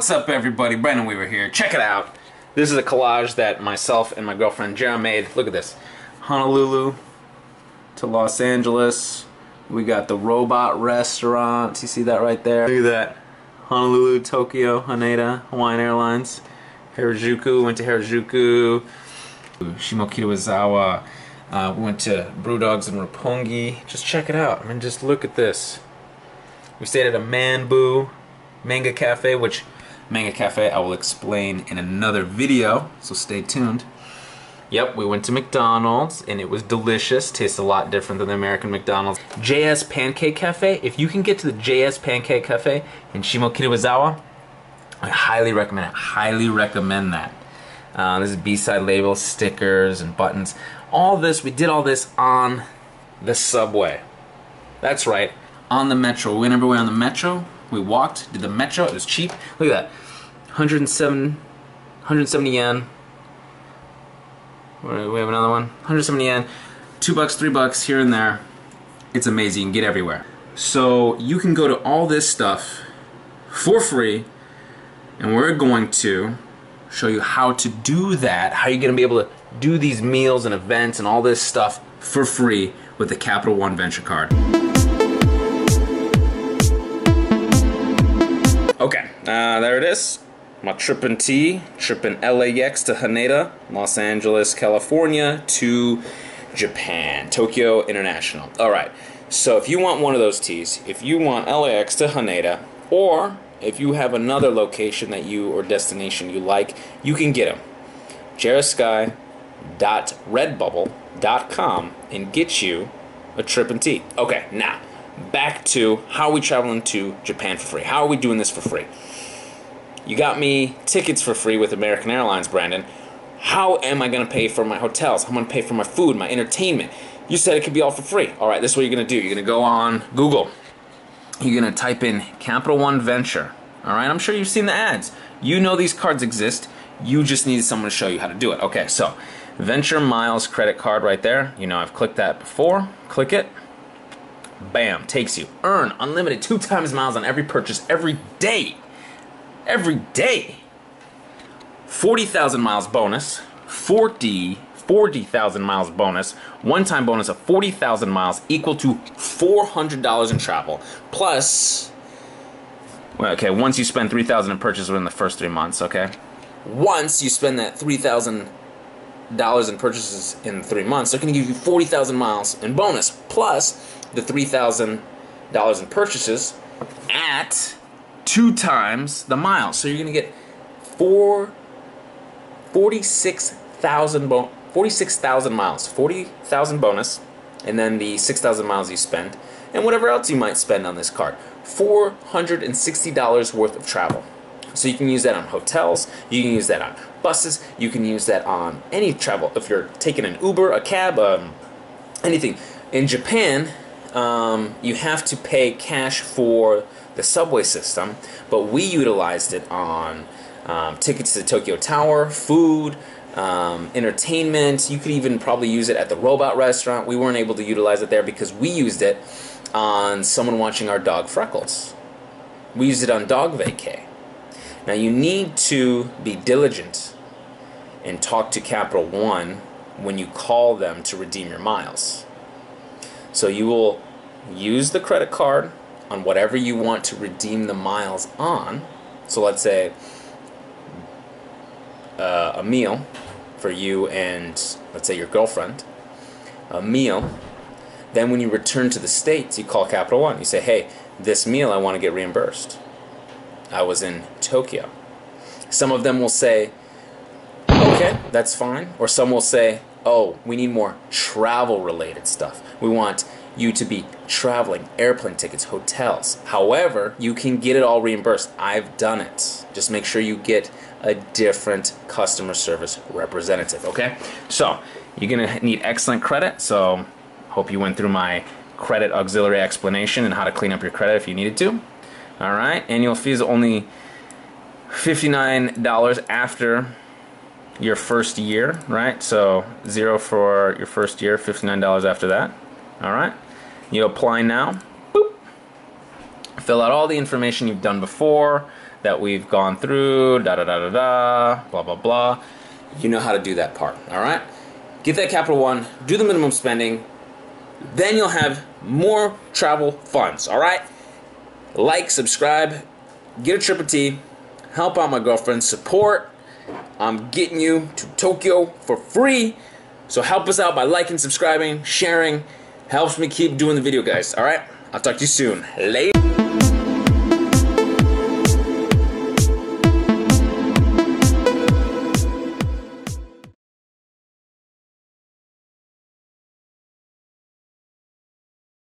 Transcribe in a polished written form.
What's up, everybody? Brandon Weaver here. Check it out. This is a collage that myself and my girlfriend Jera made. Look at this. Honolulu to Los Angeles. We got the Robot Restaurant. You see that right there? Look at that. Honolulu, Tokyo, Haneda, Hawaiian Airlines. Harajuku. Went to Harajuku. Shimokitazawa. We went to Brew Dogs in Roppongi. Just check it out. I mean, just look at this. We stayed at a Manbu. Manga Cafe, which Manga Cafe I will explain in another video, so stay tuned. Yep, we went to McDonald's and it was delicious. Tastes a lot different than the American McDonald's. J.S. Pancake Cafe. If you can get to the J.S. Pancake Cafe in Shimokitazawa, I highly recommend it. Highly recommend that. This is B-side label, stickers and buttons. All this, we did all this on the subway. That's right, on the metro. We went everywhere on the metro. We walked, did the metro, it was cheap. Look at that, 170 yen. We have another one, 170 yen, $2, $3 here and there. It's amazing, you can get everywhere. So you can go to all this stuff for free, and we're going to show you how to do that, how you're gonna be able to do these meals and events and all this stuff for free with the Capital One Venture Card. Okay, there it is. My trippin' T, trippin' LAX to Haneda, Los Angeles, California to Japan, Tokyo International. Alright, so if you want one of those teas, if you want LAX to Haneda, or if you have another location that you or destination you like, you can get them. Jarasky.redbubble.com and get you a trippin' T. Okay, now. Back to how are we traveling to Japan for free? How are we doing this for free? You got me tickets for free with American Airlines, Brandon. How am I going to pay for my hotels? How am I going to pay for my food, my entertainment? You said it could be all for free. All right, this is what you're going to do. You're going to go on Google. You're going to type in Capital One Venture. All right, I'm sure you've seen the ads. You know these cards exist. You just need someone to show you how to do it. Okay, so Venture Miles credit card right there. You know I've clicked that before. Click it. Bam, takes you. Earn unlimited 2x miles on every purchase every day. Every day. 40,000 miles bonus. 40,000 miles bonus. One-time bonus of 40,000 miles equal to $400 in travel. Plus, well, okay, once you spend 3,000 in purchase within the first 3 months, okay? Once you spend that $3,000 in purchases in 3 months, they're going to give you 40,000 miles in bonus. Plus, the $3,000 in purchases at 2x the miles. So you're going to get 46,000 miles, 40,000 bonus, and then the 6,000 miles you spend, and whatever else you might spend on this card. $460 worth of travel. So you can use that on hotels, you can use that on buses, you can use that on any travel. If you're taking an Uber, a cab, anything. In Japan, you have to pay cash for the subway system, but we utilized it on tickets to the Tokyo Tower, food, entertainment. You could even probably use it at the Robot Restaurant. We weren't able to utilize it there because we used it on someone watching our dog Freckles. We used it on Dog Vacay. Now you need to be diligent and talk to Capital One when you call them to redeem your miles. So you will use the credit card on whatever you want to redeem the miles on. So let's say a meal for you and let's say your girlfriend, a meal. Then when you return to the States, you call Capital One. You say, hey, this meal I want to get reimbursed. I was in Tokyo. Some of them will say, okay, that's fine. Or some will say, oh, we need more travel-related stuff. We want you to be traveling, airplane tickets, hotels. However, you can get it all reimbursed. I've done it. Just make sure you get a different customer service representative, okay? So, you're going to need excellent credit. So, hope you went through my credit auxiliary explanation and how to clean up your credit if you needed to. All right, annual fees only $59 after your first year, right? So $0 for your first year, $59 after that. All right, you apply now. Boop. Fill out all the information you've done before, that we've gone through, blah, blah, blah. You know how to do that part, all right? Get that Capital One, do the minimum spending, then you'll have more travel funds, all right? Like, subscribe, get a TripIt, help out my girlfriend, support. I'm getting you to Tokyo for free, so help us out by liking, subscribing, sharing. Helps me keep doing the video, guys, all right? I'll talk to you soon. Later.